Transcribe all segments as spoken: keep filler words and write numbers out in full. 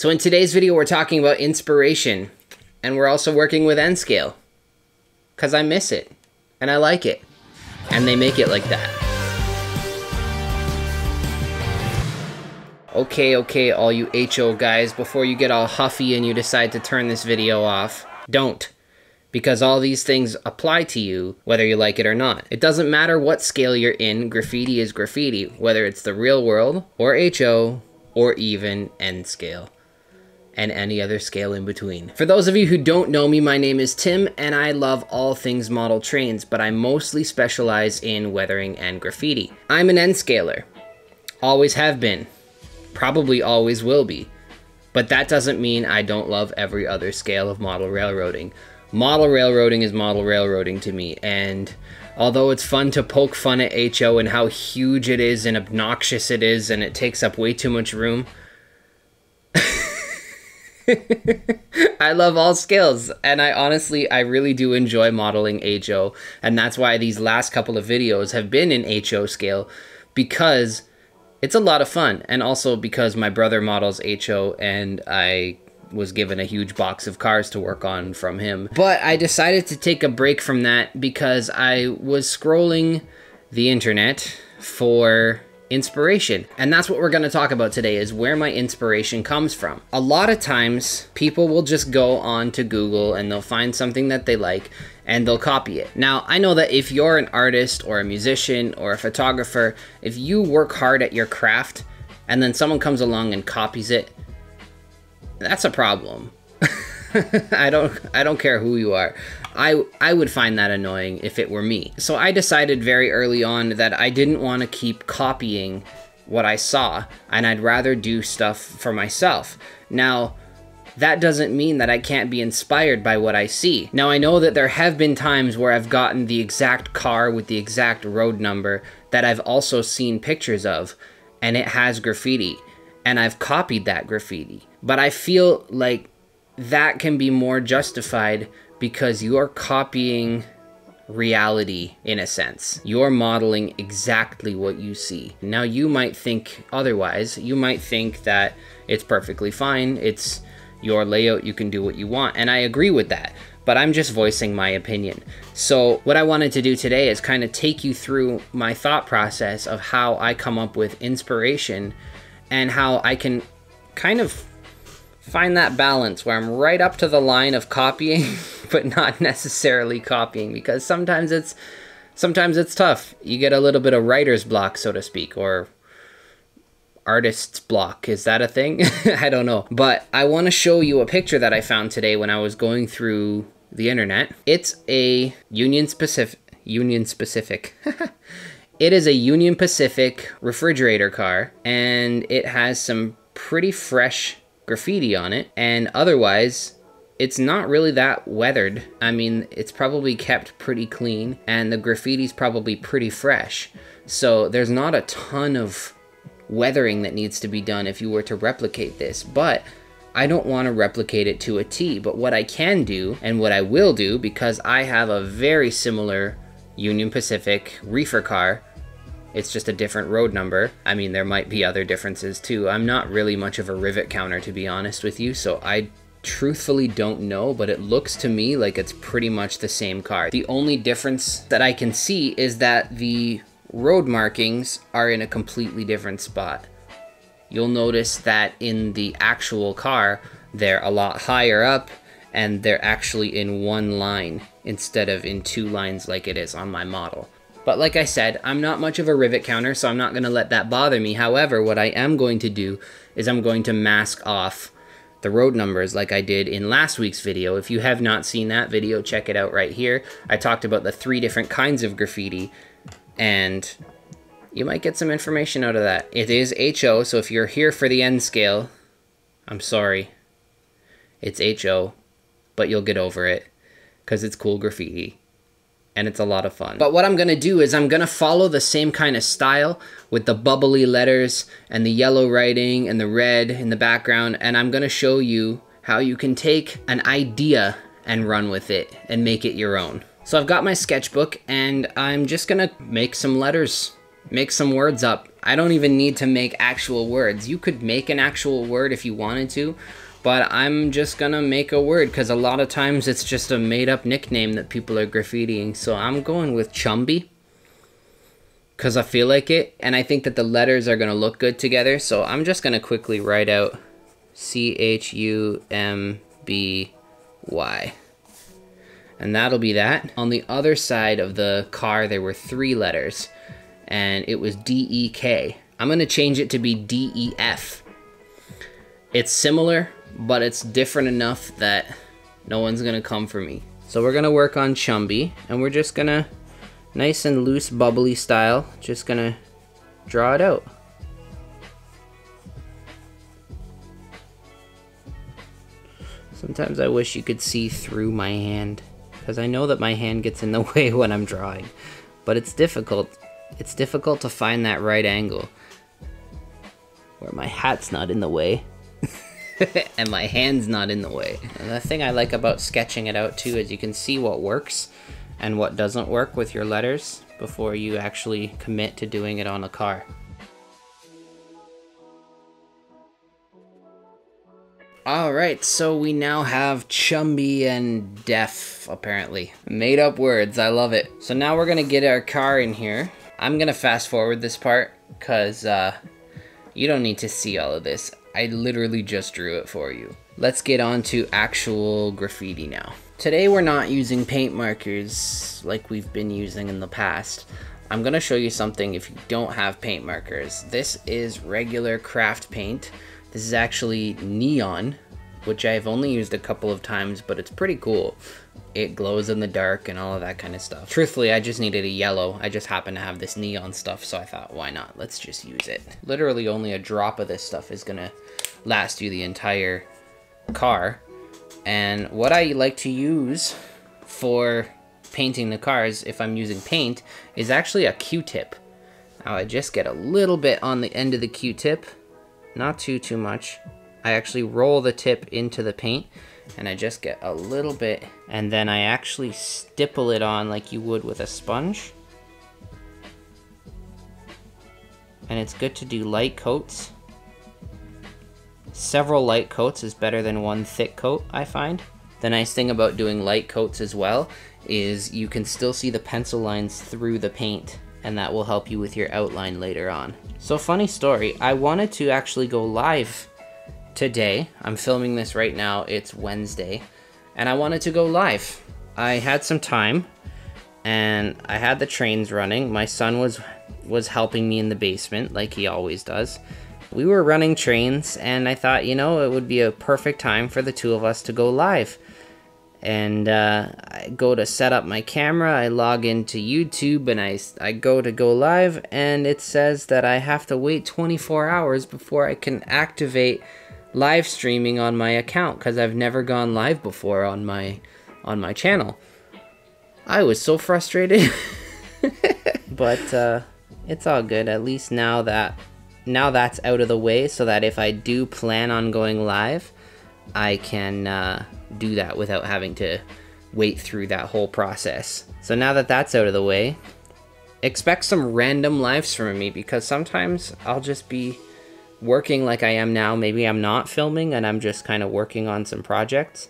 So in today's video, we're talking about inspiration, and we're also working with N scale, because I miss it, and I like it, and they make it like that. Okay, okay, all you H O guys, before you get all huffy and you decide to turn this video off, don't. Because all these things apply to you, whether you like it or not. It doesn't matter what scale you're in, graffiti is graffiti, whether it's the real world, or H O, or even N scale, and any other scale in between. For those of you who don't know me, my name is Tim, and I love all things model trains, but I mostly specialize in weathering and graffiti. I'm an N scaler. Always have been. Probably always will be. But that doesn't mean I don't love every other scale of model railroading. Model railroading is model railroading to me, and although it's fun to poke fun at H O and how huge it is and obnoxious it is and it takes up way too much room, I love all scales, and I honestly, I really do enjoy modeling H O, and that's why these last couple of videos have been in H O scale, because it's a lot of fun, and also because my brother models H O and I was given a huge box of cars to work on from him. But I decided to take a break from that because I was scrolling the internet for inspiration. And that's what we're going to talk about today, is where my inspiration comes from. A lot of times people will just go on to Google and they'll find something that they like and they'll copy it. Now, I know that if you're an artist or a musician or a photographer, if you work hard at your craft and then someone comes along and copies it, that's a problem. I don't I don't care who you are. I I would find that annoying if it were me. So I decided very early on that I didn't want to keep copying what I saw, and I'd rather do stuff for myself. Now, that doesn't mean that I can't be inspired by what I see. Now, I know that there have been times where I've gotten the exact car with the exact road number that I've also seen pictures of, and it has graffiti, and I've copied that graffiti. But I feel like that can be more justified because you're copying reality in a sense. You're modeling exactly what you see. Now, you might think otherwise. You might think that it's perfectly fine. It's your layout. You can do what you want. And I agree with that. But I'm just voicing my opinion. So what I wanted to do today is kind of take you through my thought process of how I come up with inspiration and how I can kind of find that balance where I'm right up to the line of copying, but not necessarily copying, because sometimes it's sometimes it's tough. You get a little bit of writer's block, so to speak, or artist's block. Is that a thing? I don't know. But I want to show you a picture that I found today when I was going through the internet. It's a Union Pacific, Union Pacific. It is a Union Pacific refrigerator car, and it has some pretty fresh graffiti on it, and otherwise it's not really that weathered. I mean, it's probably kept pretty clean, and the graffiti's probably pretty fresh, so there's not a ton of weathering that needs to be done if you were to replicate this. But I don't want to replicate it to a T, but what I can do, and what I will do, because I have a very similar Union Pacific reefer car. It's just a different road number. I mean, there might be other differences too. I'm not really much of a rivet counter, to be honest with you, so I truthfully don't know, but it looks to me like it's pretty much the same car. The only difference that I can see is that the road markings are in a completely different spot. You'll notice that in the actual car, they're a lot higher up, and they're actually in one line instead of in two lines like it is on my model. But like I said, I'm not much of a rivet counter, so I'm not going to let that bother me. However, what I am going to do is I'm going to mask off the road numbers like I did in last week's video. If you have not seen that video, check it out right here. I talked about the three different kinds of graffiti, and you might get some information out of that. It is H O, so if you're here for the N scale, I'm sorry. It's H O, but you'll get over it because it's cool graffiti. And it's a lot of fun. But what I'm gonna do is I'm gonna follow the same kind of style with the bubbly letters and the yellow writing and the red in the background, and I'm gonna show you how you can take an idea and run with it and make it your own. So I've got my sketchbook, and I'm just gonna make some letters, make some words up, I don't even need to make actual words. You could make an actual word if you wanted to, but I'm just gonna make a word because a lot of times it's just a made up nickname that people are graffitiing. So I'm going with Chumby because I feel like it, and I think that the letters are gonna look good together. So I'm just gonna quickly write out C H U M B Y. And that'll be that. On the other side of the car, there were three letters, and it was D E K. I'm gonna change it to be D E F. It's similar, but it's different enough that no one's gonna come for me. So we're gonna work on Chumby, and we're just gonna, nice and loose, bubbly style, just gonna draw it out. Sometimes I wish you could see through my hand, because I know that my hand gets in the way when I'm drawing, but it's difficult. It's difficult to find that right angle where my hat's not in the way and my hand's not in the way. And the thing I like about sketching it out too is you can see what works and what doesn't work with your letters before you actually commit to doing it on a car. All right, so we now have Chumby and Def, apparently. Made up words, I love it. So now we're gonna get our car in here. I'm gonna fast forward this part because uh, you don't need to see all of this. I literally just drew it for you. Let's get on to actual graffiti now. Today we're not using paint markers like we've been using in the past. I'm gonna show you something if you don't have paint markers. This is regular craft paint. This is actually neon, which I've only used a couple of times, but it's pretty cool. It glows in the dark and all of that kind of stuff. Truthfully, I just needed a yellow. I just happened to have this neon stuff, so I thought, why not? Let's just use it. Literally only a drop of this stuff is gonna last you the entire car. And what I like to use for painting the cars, if I'm using paint, is actually a Q-tip. Now I just get a little bit on the end of the Q-tip. Not too, too much. I actually roll the tip into the paint and I just get a little bit, and then I actually stipple it on like you would with a sponge. And it's good to do light coats. Several light coats is better than one thick coat, I find. The nice thing about doing light coats as well is you can still see the pencil lines through the paint, and that will help you with your outline later on. So funny story, I wanted to actually go live today. I'm filming this right now, it's Wednesday, and I wanted to go live. I had some time and I had the trains running. My son was was helping me in the basement like he always does. We were running trains and I thought, you know, it would be a perfect time for the two of us to go live. And uh, I go to set up my camera, I log into YouTube, and I, I go to go live, and it says that I have to wait twenty-four hours before I can activate live streaming on my account, because I've never gone live before on my, on my channel. I was so frustrated, but uh, it's all good, at least now, that, now that's out of the way, so that if I do plan on going live, I can... Uh, do that without having to wait through that whole process. So now that that's out of the way, expect some random lives from me, because sometimes I'll just be working like I am now. Maybe I'm not filming and I'm just kind of working on some projects,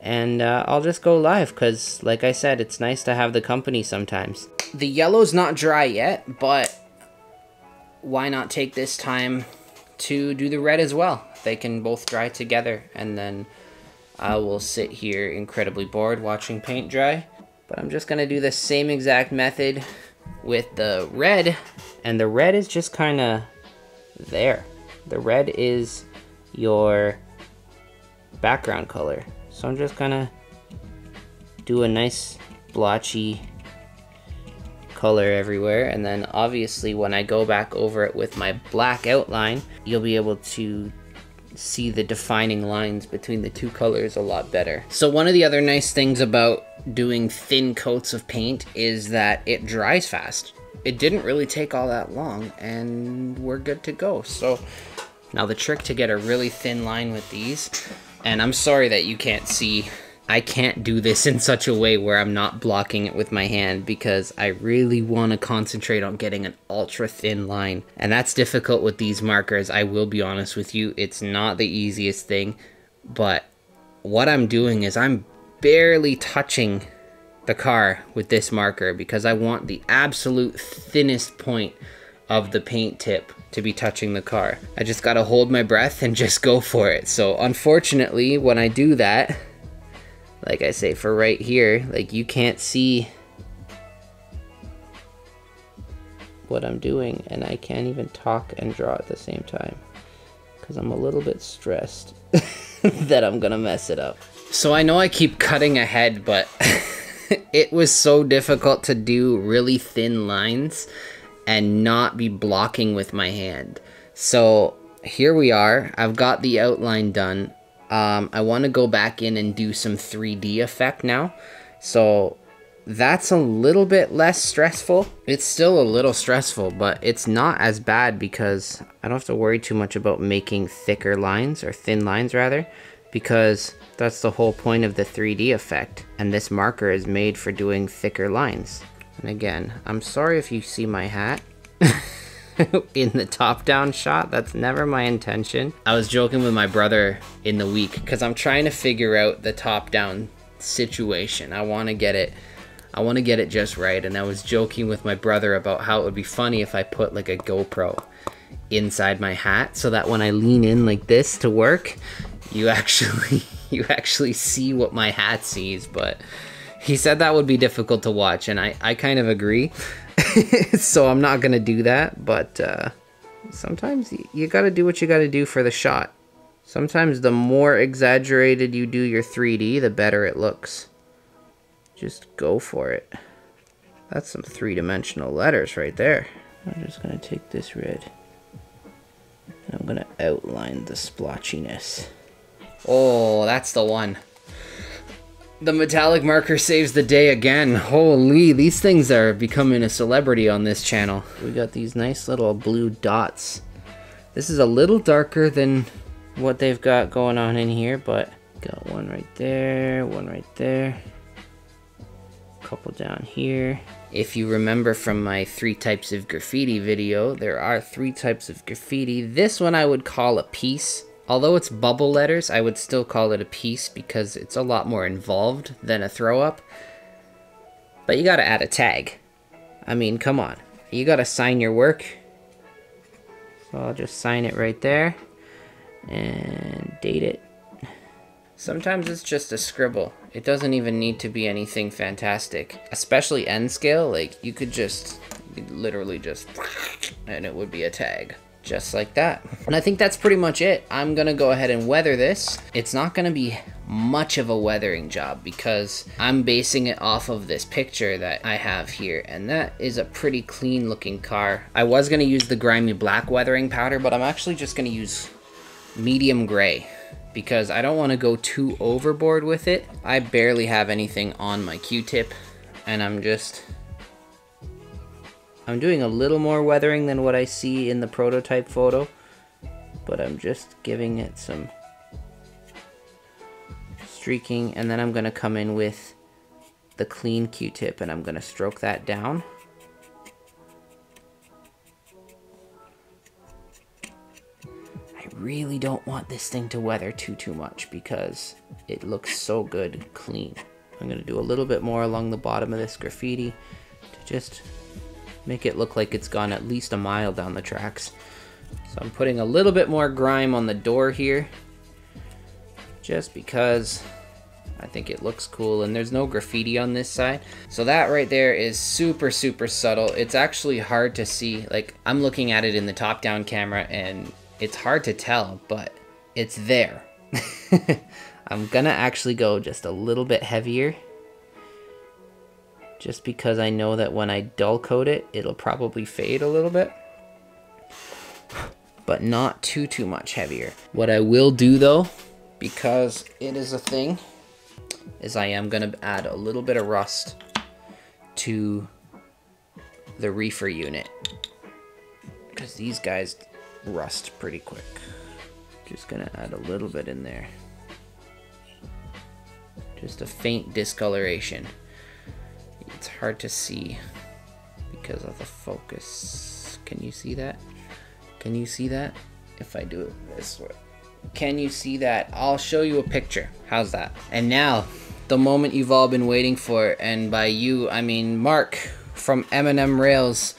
and uh, I'll just go live because, like I said, it's nice to have the company sometimes. The yellow's not dry yet, but why not take this time to do the red as well? They can both dry together, and then I will sit here incredibly bored watching paint dry. But I'm just gonna do the same exact method with the red, and the red is just kinda there. The red is your background color. So I'm just gonna do a nice blotchy color everywhere, and then obviously when I go back over it with my black outline, you'll be able to see the defining lines between the two colors a lot better. So one of the other nice things about doing thin coats of paint is that it dries fast. It didn't really take all that long, and we're good to go. So now the trick to get a really thin line with these, and I'm sorry that you can't see, I can't do this in such a way where I'm not blocking it with my hand, because I really want to concentrate on getting an ultra thin line. And that's difficult with these markers, I will be honest with you. It's not the easiest thing, but what I'm doing is I'm barely touching the car with this marker because I want the absolute thinnest point of the paint tip to be touching the car. I just gotta hold my breath and just go for it. So unfortunately, when I do that, like I say for right here, like you can't see what I'm doing, and I can't even talk and draw at the same time because I'm a little bit stressed that I'm gonna mess it up. So I know I keep cutting ahead, but it was so difficult to do really thin lines and not be blocking with my hand. So here we are, I've got the outline done. Um, I wanna go back in and do some three D effect now. So that's a little bit less stressful. It's still a little stressful, but it's not as bad because I don't have to worry too much about making thicker lines, or thin lines rather, because that's the whole point of the three D effect. And this marker is made for doing thicker lines. And again, I'm sorry if you see my hat in the top down shot. That's never my intention. I was joking with my brother in the week because I'm trying to figure out the top down situation. I want to get it. I want to get it just right. And I was joking with my brother about how it would be funny if I put like a GoPro inside my hat so that when I lean in like this to work, you actually, you actually see what my hat sees. But he said that would be difficult to watch, and I, I kind of agree. So I'm not gonna do that, but uh, sometimes you, you gotta do what you gotta do for the shot. Sometimes the more exaggerated you do your three D, the better it looks. Just go for it. That's some three-dimensional letters right there. I'm just gonna take this red, and I'm gonna outline the splotchiness. Oh, that's the one. The metallic marker saves the day again. Holy, these things are becoming a celebrity on this channel. We got these nice little blue dots. This is a little darker than what they've got going on in here, but got one right there, one right there, a couple down here. If you remember from my three types of graffiti video, there are three types of graffiti. This one I would call a piece. Although it's bubble letters, I would still call it a piece because it's a lot more involved than a throw-up. But you gotta add a tag. I mean, come on. You gotta sign your work. So I'll just sign it right there and date it. Sometimes it's just a scribble. It doesn't even need to be anything fantastic. Especially N scale, like you could just you could literally just and it would be a tag. Just like that. And I think that's pretty much it. I'm gonna go ahead and weather this. It's not gonna be much of a weathering job because I'm basing it off of this picture that I have here, and that is a pretty clean looking car. I was gonna use the grimy black weathering powder, but I'm actually just gonna use medium gray because I don't wanna go too overboard with it. I barely have anything on my Q-tip, and I'm just I'm doing a little more weathering than what I see in the prototype photo, but I'm just giving it some streaking, and then I'm gonna come in with the clean Q-tip and I'm gonna stroke that down. I really don't want this thing to weather too, too much because it looks so good clean. I'm gonna do a little bit more along the bottom of this graffiti to just make it look like it's gone at least a mile down the tracks. So I'm putting a little bit more grime on the door here, just because I think it looks cool, and there's no graffiti on this side. So that right there is super, super subtle. It's actually hard to see. Like, I'm looking at it in the top-down camera and it's hard to tell, but it's there. I'm gonna actually go just a little bit heavier, just because I know that when I dull coat it, it'll probably fade a little bit, but not too, too much heavier. What I will do though, because it is a thing, is I am gonna add a little bit of rust to the reefer unit, because these guys rust pretty quick. Just gonna add a little bit in there. just a faint discoloration. It's hard to see because of the focus. Can you see that? Can you see that? If I do it this way. Can you see that? I'll show you a picture. How's that? And now, the moment you've all been waiting for, and by you, I mean Mark from M and M Rails.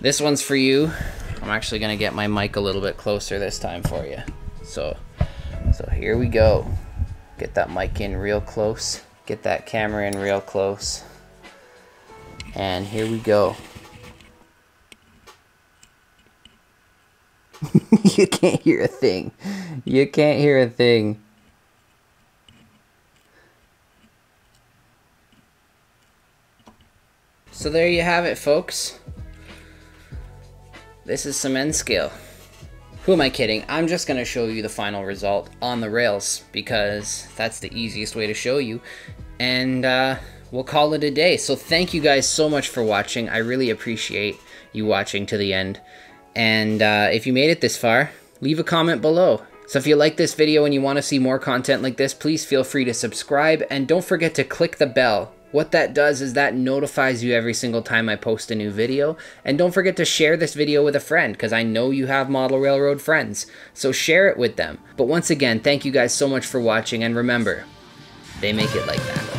This one's for you. I'm actually gonna get my mic a little bit closer this time for you. So, so here we go. Get that mic in real close. Get that camera in real close. And here we go. You can't hear a thing. You can't hear a thing. So there you have it, folks. This is some N scale. Who am I kidding? I'm just gonna show you the final result on the rails because that's the easiest way to show you. And uh, we'll call it a day. So thank you guys so much for watching. I really appreciate you watching to the end. And uh, if you made it this far, leave a comment below. So if you like this video and you want to see more content like this, please feel free to subscribe, and don't forget to click the bell. What that does is that notifies you every single time I post a new video. And don't forget to share this video with a friend, because I know you have model railroad friends, so share it with them. But once again, thank you guys so much for watching, and remember, they make it like that.